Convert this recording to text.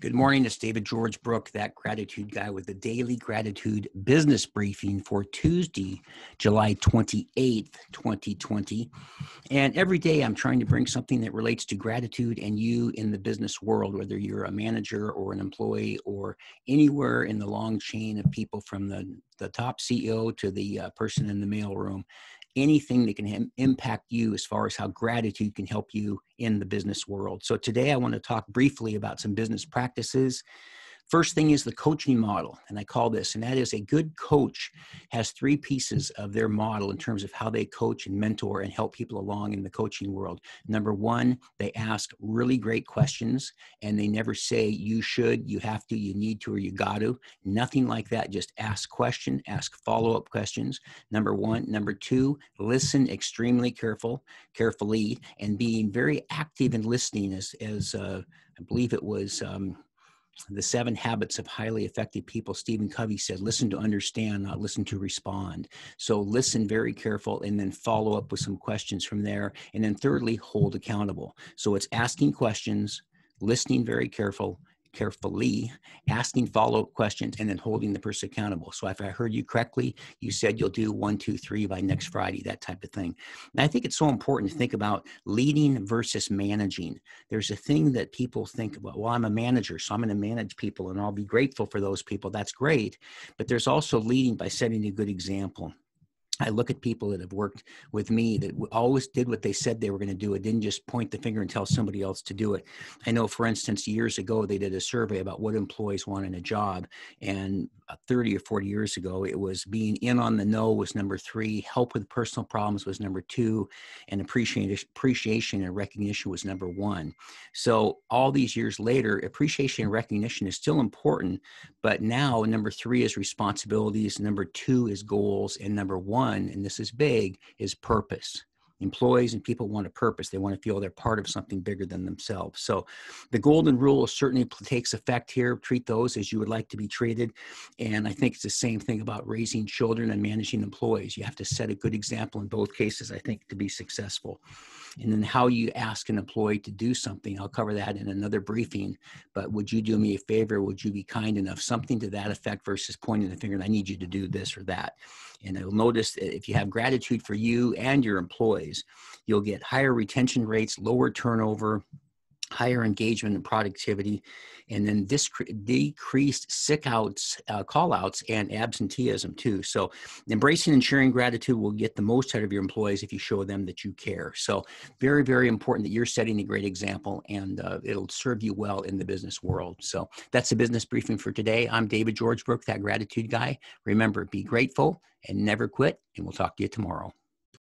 Good morning, it's David George Brooke, That Gratitude Guy, with the Daily Gratitude Business Briefing for Tuesday, July 28th, 2020. And every day I'm trying to bring something that relates to gratitude and you in the business world, whether you're a manager or an employee or anywhere in the long chain of people from the top CEO to the person in the mailroom. Anything that can impact you as far as how gratitude can help you in the business world. So today I want to talk briefly about some business practices. First thing is the coaching model, and I call this, and that is a good coach has three pieces of their model in terms of how they coach and mentor and help people along in the coaching world. Number one, they ask really great questions, and they never say you should, you have to, you need to, or you got to. Nothing like that. Just ask questions, ask follow-up questions. Number one. Number two, listen extremely carefully, and being very active in listening as I believe it was... The Seven Habits of Highly Effective People, Stephen Covey said, listen to understand, not listen to respond. So listen very careful and then follow up with some questions from there. And then thirdly, hold accountable. So it's asking questions, listening very carefully, asking follow-up questions, and then holding the person accountable. So if I heard you correctly, you said you'll do 1, 2, 3 by next Friday, that type of thing. And I think it's so important to think about leading versus managing. There's a thing that people think about, well, I'm a manager, so I'm going to manage people and I'll be grateful for those people. That's great. But there's also leading by setting a good example. I look at people that have worked with me that always did what they said they were going to do. It didn't just point the finger and tell somebody else to do it. I know, for instance, years ago, they did a survey about what employees want in a job. And 30 or 40 years ago, it was being in on the know was number 3, help with personal problems was number 2, and appreciation and recognition was number 1. So all these years later, appreciation and recognition is still important, but now number 3 is responsibilities, number 2 is goals, and number 1, and this is big, is purpose. Employees and people want a purpose. They want to feel they're part of something bigger than themselves. So the golden rule certainly takes effect here. Treat those as you would like to be treated. And I think it's the same thing about raising children and managing employees. You have to set a good example in both cases, I think, to be successful. And then how you ask an employee to do something, I'll cover that in another briefing. But would you do me a favor? Would you be kind enough? Something to that effect versus pointing the finger, I need you to do this or that. And you'll notice that if you have gratitude for you and your employees, you'll get higher retention rates, lower turnover, higher engagement and productivity, and then decreased sick outs, call outs, and absenteeism too. So embracing and sharing gratitude will get the most out of your employees if you show them that you care. So very, very important that you're setting a great example, and it'll serve you well in the business world. So that's the business briefing for today. I'm David George Brooke, That Gratitude Guy. Remember, be grateful and never quit, and we'll talk to you tomorrow.